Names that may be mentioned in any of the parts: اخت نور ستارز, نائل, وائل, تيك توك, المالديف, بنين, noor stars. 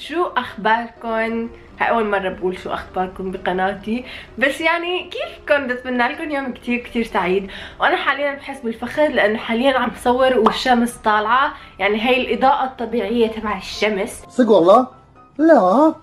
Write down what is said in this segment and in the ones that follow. شو اخباركم؟ هاي اول مره بقول شو اخباركم بقناتي، بس يعني كيفكم؟ بتمنى لكم يوم كتير كتير سعيد. وانا حاليا بحس بالفخر لانه حاليا عم صور والشمس طالعه، يعني هاي الاضاءه الطبيعيه تبع الشمس. صدق والله؟ لا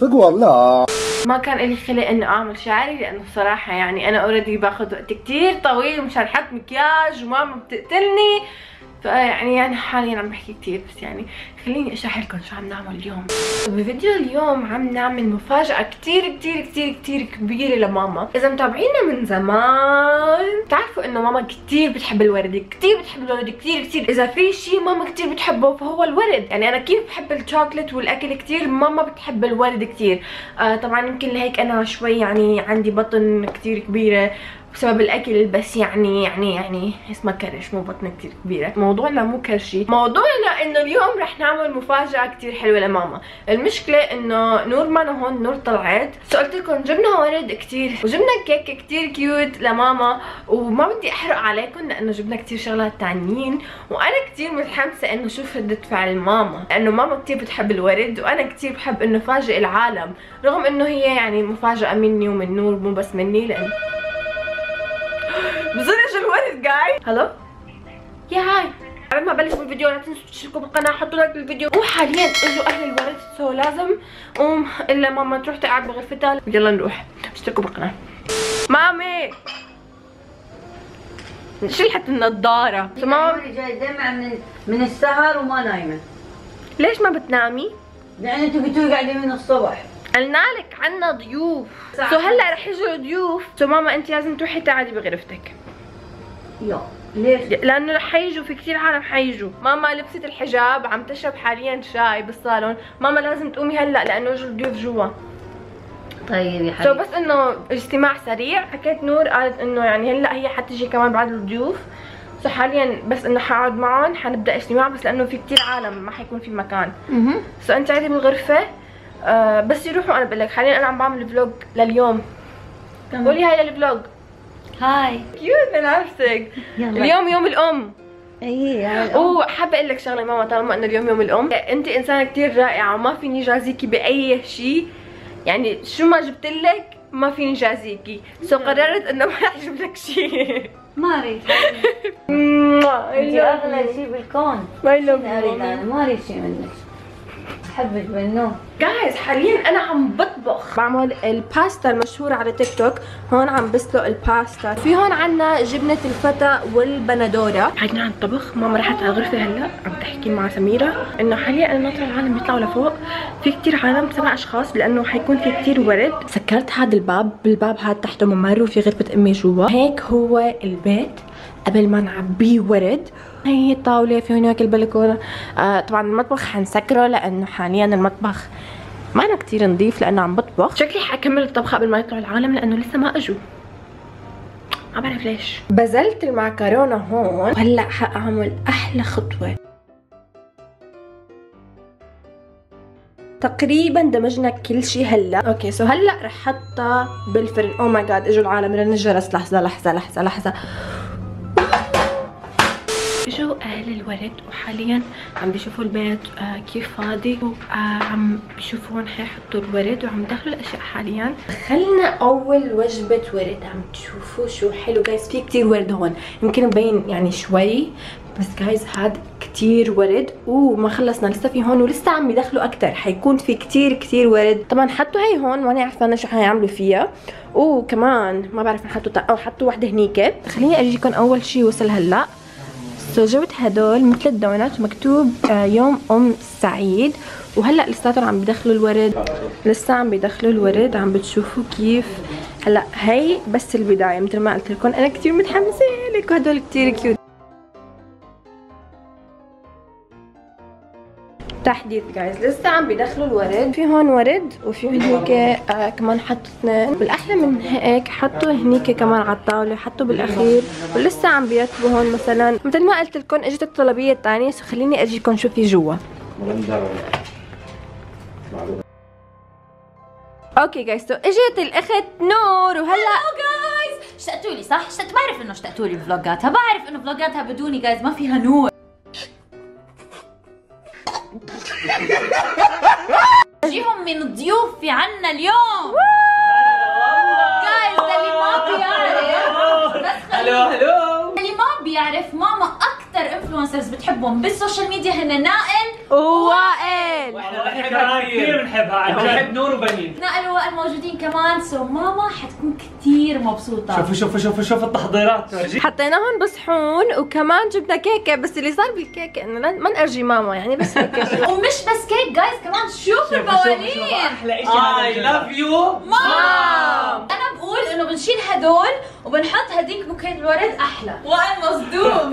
صدق والله ما كان لي خلق اني اعمل شعري، لانه بصراحه يعني انا اوريدي باخذ وقت كتير طويل مشان احط مكياج وماما بتقتلني، يعني حاليا عم بحكي كتير، بس يعني خليني اشرح لكم شو عم نعمل اليوم. بفيديو اليوم عم نعمل مفاجأة كتير كتير كتير كتير كبيرة لماما. إذا متابعينا من زمان بتعرفوا إنه ماما كتير بتحب الورد، كتير بتحب الورد كتير كتير. إذا في شيء ماما كتير بتحبه فهو الورد، يعني أنا كيف بحب الشوكليت والأكل كتير، ماما بتحب الورد كتير. طبعا يمكن لهيك أنا شوي يعني عندي بطن كتير كبيرة بسبب الاكل، بس يعني اسمها كرش، مو بطنه كتير كبيره. موضوعنا مو كرشي، موضوعنا انه اليوم رح نعمل مفاجاه كتير حلوه لماما. المشكله انه نور ما انا هون، نور طلعت، سو قلت لكم جبنا ورد كتير وجبنا كيك كتير كيوت لماما، وما بدي احرق عليكم لانه جبنا كتير شغلات تانيين، وانا كتير متحمسه انه شوف ردة فعل ماما، لانه ماما كتير بتحب الورد وانا كتير بحب انه فاجئ العالم، رغم انه هي يعني مفاجاه مني ومن نور، مو بس مني، لانه بظن اجى الورد. جاي هلو يا هاي. قبل ما ابلش بالفيديو لا تنسوا تشتركوا بالقناه، حطوا لايك بالفيديو، وحاليا اجوا اهل الورد، سو لازم قوم الا ماما تروح تقعد بغرفتها. يلا نروح، اشتركوا بالقناه. مامي شلحت النضاره، تمام؟ جاي دمع من السهر وما نايمه. ليش ما بتنامي؟ لانه انتوا قلتوا لي قاعدين من الصبح. قلنا لك عنا ضيوف، سو هلا رح يجوا ضيوف، سو ماما انت لازم تروحي تقعدي بغرفتك. يا ليش؟ لانه رح يجوا، في كثير عالم حيجوا. ماما لبست الحجاب، عم تشرب حاليا شاي بالصالون. ماما لازم تقومي هلا لانه اجوا الضيوف جوا. طيب يا حبيبتي، سو بس انه اجتماع سريع. حكيت نور قالت انه يعني هلا هي حتجي كمان بعد الضيوف، سو حاليا بس انه حقعد معهم، حنبدا اجتماع، بس لانه في كثير عالم ما حيكون في مكان. سو انت قاعدة بالغرفه بس يروحوا. انا بقول لك حاليا انا عم بعمل فلوج لليوم. قولي هاي للفلوج. هاي كيوت ملابسك. اليوم يوم الام. ايه. وحابه اقول لك شغله ماما، طالما انه اليوم يوم الام، انت انسانه كثير رائعه وما فيني جازيكي باي شيء، يعني شو ما جبت لك ما فيني جازيكي، سو قررت انه ما رح اجيب لك شيء. ما ريت انت اغلى شيء بالكون. ما ريت شيء منك. حبيت منه. جايز حاليا انا عم بطبخ، بعمل الباستا المشهوره على تيك توك. هون عم بسلق الباستا، في هون عنا جبنه الفتى والبندوره. قاعدين عم الطبخ، ماما راحت على الغرفه هلا، عم تحكي مع سميره انه حاليا انا ناطره العالم يطلعوا لفوق، في كثير عالم، 7 اشخاص، لانه حيكون في كثير ورد. سكرت هذا الباب، بالباب هذا تحته ممر وفي غرفه امي جوا، هيك هو البيت قبل ما نعبيه ورد. هي الطاوله، في هناك البلكونه. طبعا المطبخ حنسكره لانه حاليا المطبخ ما انا كثير نظيف لانه عم بطبخ. شكلي حكمل الطبخه قبل ما يطلعوا العالم لانه لسه ما اجوا، ما بعرف ليش. بزلت المعكرونه هون، وهلا حاعمل احلى خطوه. تقريبا دمجنا كل شيء هلا. اوكي سو هلا رح حطها بالفرن. او ماي جاد اجوا العالم، رن الجرس. لحظه لحظه لحظه لحظه، اجوا اهل الورد وحاليا عم بيشوفوا البيت كيف فاضي، وعم بيشوفون حيحطوا الورد وعم دخلوا الاشياء. حاليا دخلنا اول وجبه ورد، عم تشوفوا شو حلو. جايز في كتير ورد هون، يمكن مبين يعني شوي، بس جايز هاد كتير ورد. وما خلصنا، لسه في هون ولسه عم يدخلوا اكتر، حيكون في كتير كتير ورد. طبعا حطوا هي هون، ماني عارفه انا شو حيعملوا فيها، وكمان ما بعرف حطوا او حطوا وحده هنيك. خليني اجيكم اول شيء وصل هلا. سو جبت هدول مثل الدونات ومكتوب يوم ام سعيد، وهلا لساتهم عم بيدخلوا الورد، لسه عم بيدخلوا الورد، عم بتشوفوا كيف. هلا هي بس البدايه، مثل ما قلت لكم انا كثير متحمسه لك، وهدول كثير كيوت. تحديث جايز، لسه عم بيدخلوا الورد، في هون ورد وفي هنيك كمان حطوا 2، والاحلى من هيك حطوا هنيك كمان على الطاوله، حطوا بالاخير، ولسه عم بيرتبوا هون. مثلا مثل ما قلت لكم اجت الطلبيه الثانيه، سو خليني اجيكم شو في جوا. اوكي جايز، سو اجت الاخت نور وهلا اشتقتوا لي، صح؟ بعرف انه اشتقتوا لي بفلوجاتها، بعرف انه فلوجاتها بدوني جايز ما فيها نور. ضيوف في عنا اليوم. جايز اللي ما بيعرف بس اللي ما بيعرف ماما اكثر انفلونسرز بتحبهم بالسوشيال ميديا هن نائل ووائل. واحنا بنحبها كثير، بنحبها، بنحب نور وبنين. نائل ووائل موجودين كمان، سو ماما حتكون كثير مبسوطه. شوفوا شوفوا شوفوا شوفوا التحضيرات، حطيناهم بصحون وكمان جبنا كيكه، بس اللي صار بالكيكه انه ما نرجي ماما يعني بس هيك. ومش بس كيك جايز، كمان شوفوا البوالين. احلى شيء اي لاف يو مام. انا بقول انه بنشيل هدول وبنحط هديك بوكيه الورد احلى. وائل مصدوم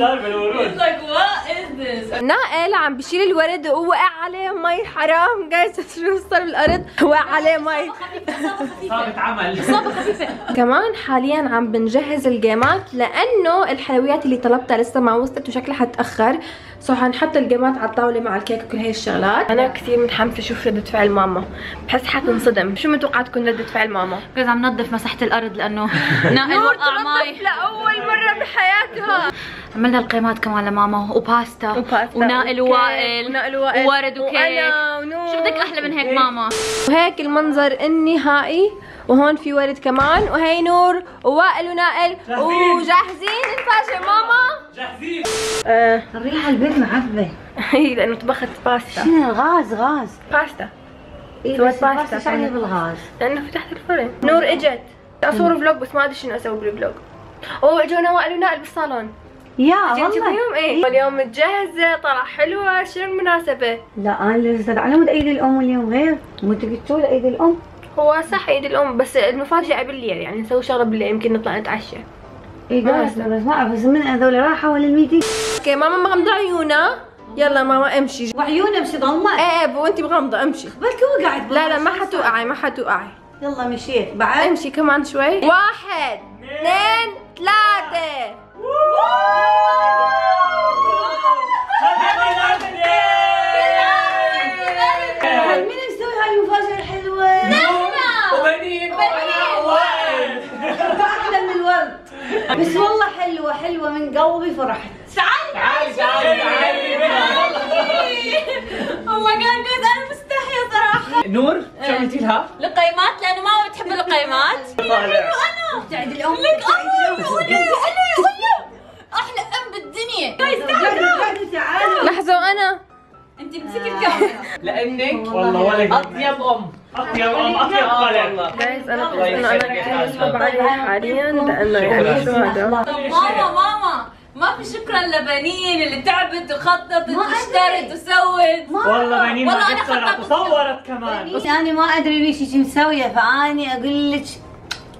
لايك وات از ذس. نائل عم بشيل الورد ووقع عليه مي، حرام جايز شو صار بالارض، وقع عليه مي. صابت عمل، صابت خفيفه. كمان حاليا عم بنجهز الجيمات لانه الحلويات اللي طلبتها لسه ما وصلت وشكلها حتاخر، سو حنحط الجيمات على الطاوله مع الكيك وكل هي الشغلات. انا كثير متحمسه اشوف رده فعل ماما، بحس حتنصدم. شو متوقعه تكون رده فعل ماما؟ جايز عم ننظف مساحه الارض لانه نائل وقع مي لاول مره بحياتها. عملنا القيمات كمان لماما وباستا ونائل ووائل وورد وكيك. شو بدك احلى من هيك ماما؟ وهيك المنظر النهائي، وهون في ورد كمان، وهي نور ووائل ونائل وجاهزين نفاجئ ماما. جاهزين. الريحه البيت معبه. اي لانه طبخت باستا. شنو غاز غاز باستا. اي باستا شعلي بالغاز لانه فتحت الفرن. نور اجت اصور فلوج بس ما ادري شنو اسوي بالفلوج. اجونا وائل ونائل بالصالون. يا والله اليوم ايه؟ اليوم متجهزه، طلع حلوه، شنو المناسبه؟ لا انا لسه على مود عيد الام اليوم غير، مود قلتوا لعيد الام؟ هو صح عيد الام بس المفاجاه بالليل، يعني نسوي شغله بالليل يمكن نطلع نتعشى. اي بس ما اعرف بس من هذول راحوا ولا الميتي. اوكي ماما مغمضه عيونها، يلا ماما امشي. وعيونها مش ضلمه؟ ايه وانت مغمضه امشي. بالك وقعت. لا لا ما حتوقعي ما حتوقعي. يلا مشيت بعد. امشي كمان شوي. 1 2 3. هل مين مسوي هاي المفاجأة الحلوة؟ نحنا وبنين ووائل. أحلى من الورد. بس والله حلوة حلوة من قلبي، فرحت. تعالي تعالي والله قال جوز أنا مستحية صراحة. نور شو عملتي لها؟ لقيمات لأنه ما بتحب القيمات. أنا بتعد الأم. لك أمي وأنا أحلى أم بالدنيا. لحظة وأنا أنت امسكي الكاميرا لأنك والله أطيب أم أطيب أم أطيب طالع. جايز أنا بحس إنه أنا كثير مصاب علي حاليا لأنه يعني شو هذا؟ ماما ماما ما في شكرا لبنين اللي تعبت وخططت واشترت وسوت. والله بنين ما قصرت وصورت كمان. أنا ما أدري ليش شو مسوية، فأني أقول لك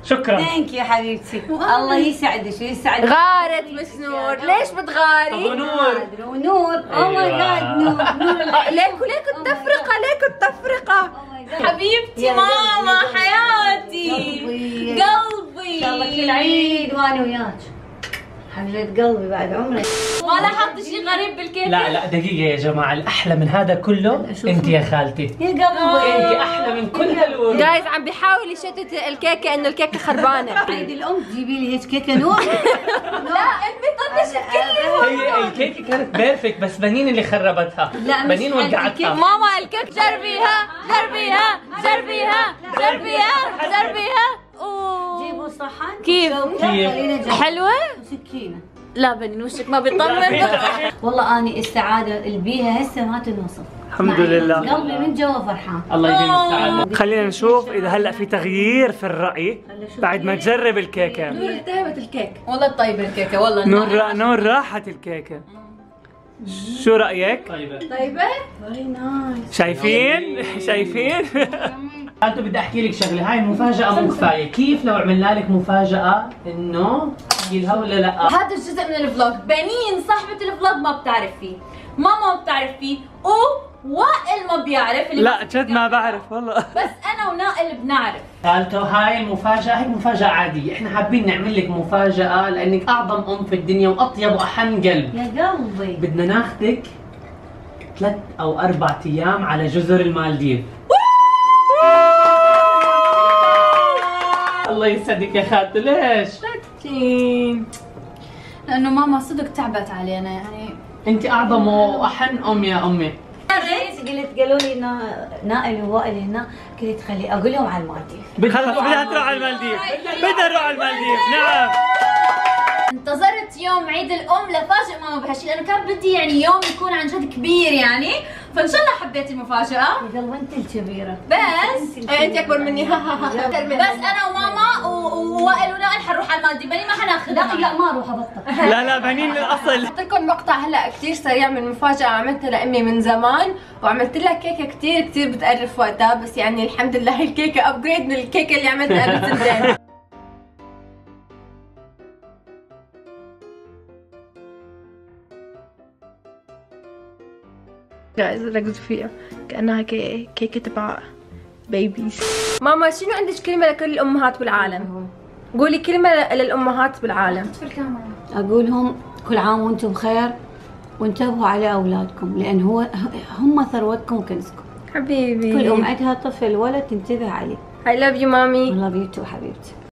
شكرا. ثانك يو حبيبتي، الله يسعدك ويسعدك. غارت بس نور، ليش بتغاري؟ ونور ونور او ماي جاد نور نور. ليك التفرقه ليك التفرقه حبيبتي ماما حياتي قلبي. ان شاء الله كل عيد وانا وياك حبيبه قلبي بعد عمرك. ولا حط شيء غريب بالكيكه. لا لا دقيقه يا جماعه، الاحلى من هذا كله انت يا خالتي، يا قلبي انت احلى من كل هالورود. جايز عم بيحاول يشتت الكيكه انه الكيكه خربانه. عيد الام تجيبي لي هيك كيكه نور؟ لا انت طنشت كل هي الكيكه كانت بيرفكت بس بنين اللي خربتها. لا بنين وقعتها. ماما الكيك جربيها جربيها جربيها جربيها جربيها. جيبوا صحن كيف حلوه وسكينه. لا بنين وشك ما بيطمن. والله اني السعاده اللي بيها هسه ما تنوصف. الحمد لله قلبي من جوا فرحان. الله يديم السعاده. خلينا نشوف اذا هلا في تغيير في الراي بعد ما تجرب الكيكه. نور التهبت الكيك والله طيبه الكيكه والله. نور راحت الكيكه. شو رايك؟ طيبه طيبه فيري نايس. شايفين شايفين. انتو بدي احكي لك شغله، هاي مفاجاه مو كفايه. كيف لو عملنا لك مفاجاه انه تحكي لها ولا لا؟ هذا الجزء من الفلوج بنين صاحبه الفلوج ما بتعرف فيه، ماما ما بتعرف فيه، ووائل ما بيعرف. لا جد ما بعرف والله. بس انا ونائل بنعرف. قالتوا هاي المفاجاه هي مفاجاه عاديه، احنا حابين نعمل لك مفاجاه لانك اعظم ام في الدنيا واطيب واحن قلب يا قلبي. بدنا ناخذك 3 أو 4 أيام على جزر المالديف. الله يسعدك يا خالتي. ليش؟ لأنه ماما صدق تعبت علينا يعني. أنت أعظم وأحن أم يا أمي. قلت قالوا لي نائل ووائل هنا، قلت خلي اقول لهم على المالديف. بدها تروح على المالديف، بدها نروح على المالديف. نعم. انتظرت يوم عيد الام لفاجئ ماما بهالشيء، لانه كان بدي يعني يوم يكون عن جد كبير يعني، فان شاء الله حبيت المفاجاه. يلا انت الكبيره، بس انت اكبر مني. بس انا وماما ووائل ونائل حنروح على المالديف، بنين ما حناخذها. لا ما اروح ابطل. لا لا بنين الاصل. حط لكم مقطع هلا كثير سريع من مفاجاه عملتها لامي من زمان، وعملت لها كيكه كثير كثير بتقرف وقتها، بس يعني الحمد لله الكيكه ابجريد من الكيكه اللي عملتها قبل سنتين. جايز ركزوا فيها كأنها كيكة تبع بيبيز. ماما شنو عندك كلمة لكل الأمهات بالعالم؟ قولي كلمة للأمهات بالعالم. في الكاميرا. أقولهم كل عام وأنتم بخير، وانتبهوا على أولادكم، لأن هم ثروتكم وكنزكم. حبيبي. كل أم عندها طفل ولد تنتبه عليه. I love you مامي. I love you too حبيبتي.